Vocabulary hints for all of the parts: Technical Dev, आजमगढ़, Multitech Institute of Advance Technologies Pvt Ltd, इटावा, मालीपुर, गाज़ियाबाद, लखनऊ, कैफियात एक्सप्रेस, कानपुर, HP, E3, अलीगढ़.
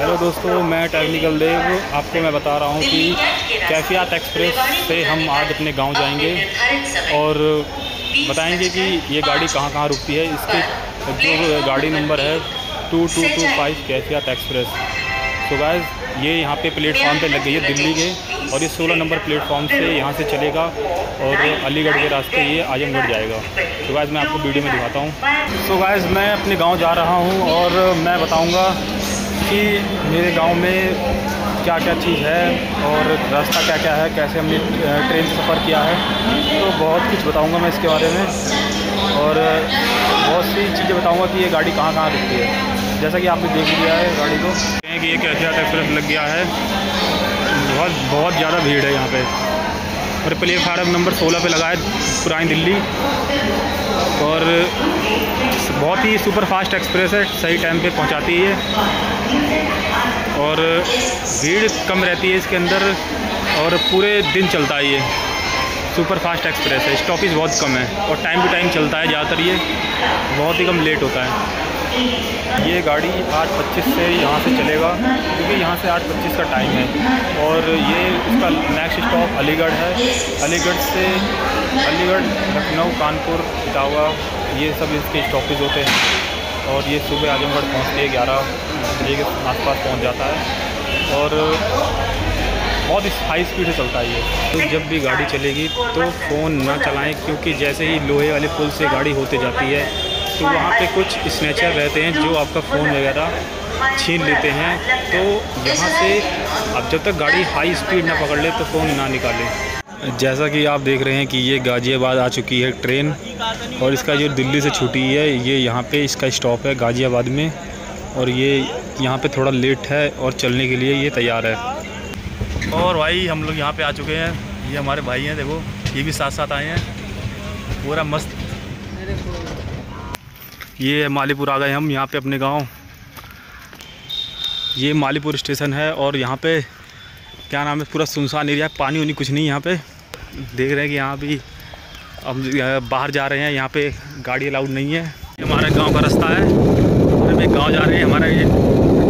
Hello दोस्तों, मैं technical देव। आपको मैं बता रहा हूँ कि कैफियात एक्सप्रेस से हम आज अपने गांव जाएंगे और बताएंगे कि ये गाड़ी कहाँ कहाँ रुकती है। इसके जो गाड़ी नंबर है 2225 कैफियात एक्सप्रेस। तो गाइस, ये यहाँ पे प्लेटफॉर्म पे लग गई है दिल्ली के, और ये 16 नंबर प्लेटफॉर्म से यहाँ से चलेगा और अलीगढ़ के रास्ते ये आजमगढ़ जाएगा। तो गाइस, मैं आपको वीडियो में दिखाता हूँ। सो गाइस, मैं अपने गांव जा रहा हूँ और मैं बताऊँगा कि मेरे गांव में क्या क्या चीज़ है और रास्ता क्या क्या है, कैसे हमने ट्रेन से सफ़र किया है। तो बहुत कुछ बताऊँगा मैं इसके बारे में और बहुत सी चीज़ें बताऊँगा कि ये गाड़ी कहाँ कहाँ रुकती है। जैसा कि आपने देख लिया है गाड़ी को, कि ये कैफियात एक्सप्रेस लग गया है। बहुत ज़्यादा भीड़ है यहाँ पे और प्लेटफार्म नंबर 16 पे लगा है, पुरानी दिल्ली। और बहुत ही सुपर फास्ट एक्सप्रेस है, सही टाइम पे पहुंचाती है और भीड़ कम रहती है इसके अंदर और पूरे दिन चलता है। ये सुपर फास्ट एक्सप्रेस है, स्टॉपेज बहुत कम है और टाइम टू टाइम चलता है। ज़्यादातर ये बहुत ही कम लेट होता है। ये गाड़ी 8:25 से यहाँ से चलेगा, क्योंकि यहाँ से 8:25 का टाइम है। और ये इसका नेक्स्ट स्टॉप अलीगढ़ है। अलीगढ़ से लखनऊ, कानपुर, इटावा, ये सब इसके स्टॉपेज होते हैं। और ये सुबह आजमगढ़ पहुँचती है, 11 बजे के आसपास पहुँच जाता है और बहुत हाई स्पीड से चलता है ये। तो जब भी गाड़ी चलेगी तो फ़ोन ना चलाएं, क्योंकि जैसे ही लोहे वाले पुल से गाड़ी होते जाती है तो वहाँ पे कुछ स्नैचर रहते हैं जो आपका फ़ोन वगैरह छीन लेते हैं। तो यहाँ से आप जब तक गाड़ी हाई स्पीड ना पकड़ ले तो फ़ोन ना निकालें। जैसा कि आप देख रहे हैं कि ये गाज़ियाबाद आ चुकी है ट्रेन, और इसका जो दिल्ली से छुट्टी है ये यहाँ पे इसका स्टॉप है गाज़ियाबाद में। और ये यहाँ पे थोड़ा लेट है और चलने के लिए ये तैयार है। और भाई, हम लोग यहाँ पे आ चुके हैं। ये हमारे भाई हैं, देखो ये भी साथ साथ आए हैं, पूरा मस्त। ये मालीपुर आ गए हम यहाँ पर अपने गाँव। ये मालीपुर स्टेशन है और यहाँ पर क्या नाम है, पूरा सुनसान एरिया है, पानी उनी कुछ नहीं। यहाँ पे देख रहे हैं कि यहाँ भी हम बाहर जा रहे हैं, यहाँ पे गाड़ी अलाउड नहीं है। हमारे गांव का रास्ता है, हम एक गाँव जा रहे हैं। हमारा ये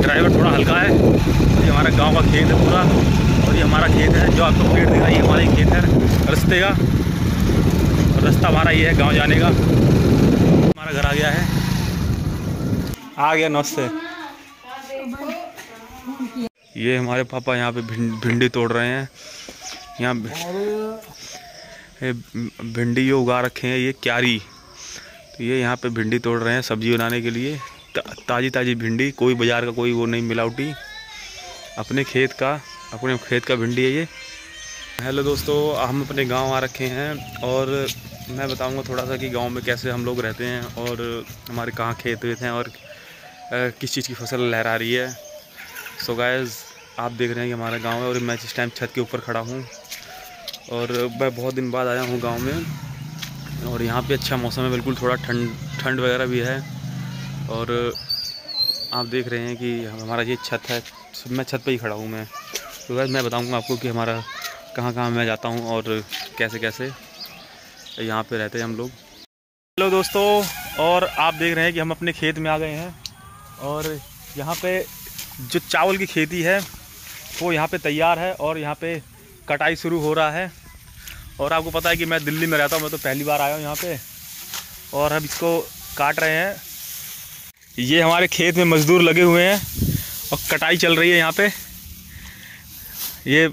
ड्राइवर थोड़ा हल्का है। ये हमारा गांव का खेत है पूरा, और ये हमारा खेत है जो आपको पेड़ दिख रहा है, हमारा खेत है रास्ते का। और रास्ता हमारा ये है गाँव जाने का। हमारा घर आ गया है, आ गया नमस्ते। ये हमारे पापा यहाँ पे भिंडी तोड़ रहे हैं। यहाँ भिंडी जो उगा रखे हैं ये क्यारी, तो ये यहाँ पे भिंडी तोड़ रहे हैं सब्जी बनाने के लिए। ताज़ी ताज़ी भिंडी, कोई बाज़ार का कोई वो नहीं, मिलावटी, अपने खेत का भिंडी है ये। हेलो दोस्तों, हम अपने गांव आ रखे हैं और मैं बताऊंगा थोड़ा सा कि गाँव में कैसे हम लोग रहते हैं और हमारे कहाँ खेत हुए थे और किस चीज़ की फसल लहरा रही है। सो गाइस, आप देख रहे हैं कि हमारा गांव है और मैं इस टाइम छत के ऊपर खड़ा हूं और मैं बहुत दिन बाद आया हूं गांव में। और यहां पे अच्छा मौसम है, बिल्कुल थोड़ा ठंड वगैरह भी है। और आप देख रहे हैं कि हमारा ये छत है, मैं छत पे ही खड़ा हूं मैं। तो गाइस, मैं बताऊंगा आपको कि हमारा कहां कहां मैं जाता हूं और कैसे कैसे यहाँ पर रहते हैं हम लोग। हेलो दोस्तों, और आप देख रहे हैं कि हम अपने खेत में आ गए हैं और यहाँ पर जो चावल की खेती है वो यहाँ पे तैयार है और यहाँ पे कटाई शुरू हो रहा है। और आपको पता है कि मैं दिल्ली में रहता हूँ, मैं तो पहली बार आया हूँ यहाँ पे। और हम इसको काट रहे हैं। ये हमारे खेत में मज़दूर लगे हुए हैं और कटाई चल रही है यहाँ पे ये।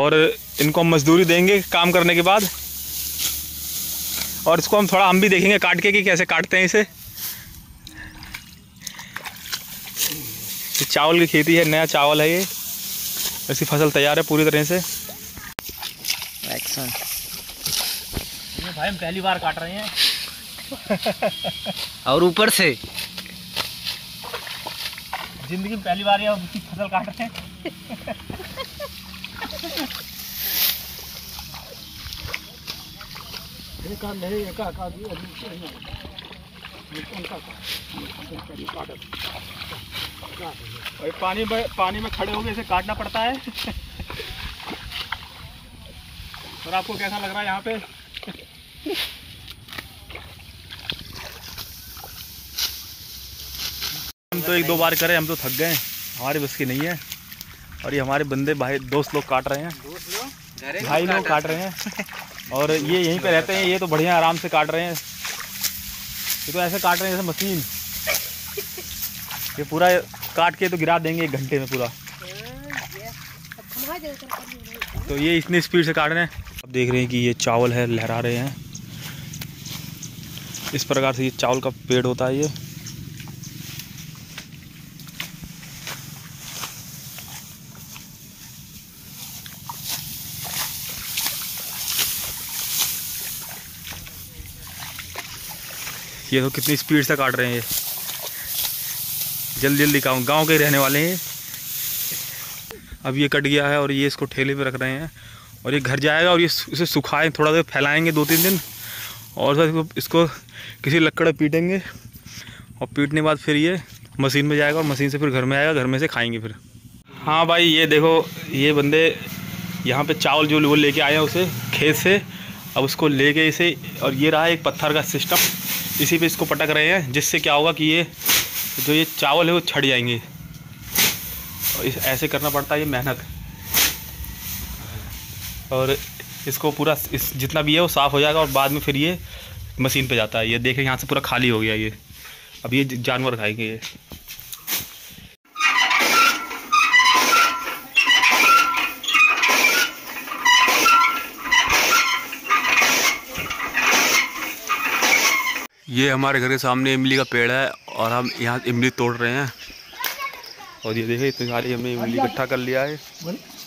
और इनको हम मज़दूरी देंगे काम करने के बाद, और इसको हम भी देखेंगे काट के कि कैसे काटते हैं इसे। चावल की खेती है, नया चावल है ये, इसकी फसल तैयार है पूरी तरह से। एक्शन भाई, हम पहली बार काट रहे हैं और ऊपर से जिंदगी में पहली बार ये उसकी फसल काट रहे हैं। और पानी में खड़े होके इसे काटना पड़ता है। और आपको कैसा लग रहा है यहाँ पे? हम तो एक दो बार करे, हम तो थक गए। हमारे बस की नहीं है। और ये हमारे बंदे भाई दोस्त लोग काट रहे हैं, भाई लोग काट रहे हैं और ये यहीं पे रहते हैं। ये तो बढ़िया आराम से काट रहे हैं, ये तो ऐसे काट रहे हैं जैसे मशीन। ये पूरा काट के तो गिरा देंगे 1 घंटे में पूरा। तो ये इतनी स्पीड से काट रहे हैं। अब देख रहे हैं कि ये चावल है, लहरा रहे हैं। इस प्रकार से ये चावल का पेड़ होता है। ये तो कितनी स्पीड से काट रहे हैं। ये जल्दी जल्दी काम, गांव के रहने वाले हैं। अब ये कट गया है और ये इसको ठेले पे रख रहे हैं और ये घर जाएगा और ये इसे सुखाएं, थोड़ा देर फैलाएंगे 2-3 दिन और इसको किसी लकड़ पे पीटेंगे और पीटने के बाद फिर ये मशीन में जाएगा और मशीन से फिर घर में आएगा, घर में से खाएंगे फिर। हाँ भाई, ये देखो ये बंदे यहाँ पे चावल जो वो लेके आए हैं उसे खेत से। अब उसको लेके इसे, और ये रहा एक पत्थर का सिस्टम, इसी पे इसको पटक रहे हैं जिससे क्या होगा कि ये जो ये चावल है वो छड़ जाएंगे। और इस ऐसे करना पड़ता है ये मेहनत। और इसको पूरा जितना भी है वो साफ़ हो जाएगा और बाद में फिर ये मशीन पे जाता है। ये देखें यहाँ से पूरा खाली हो गया ये, अब ये जानवर खाएंगे ये। ये हमारे घर के सामने इमली का पेड़ है और हम यहाँ इमली तोड़ रहे हैं। और ये देखें इतनी सारी हमने इमली इकट्ठा कर लिया है।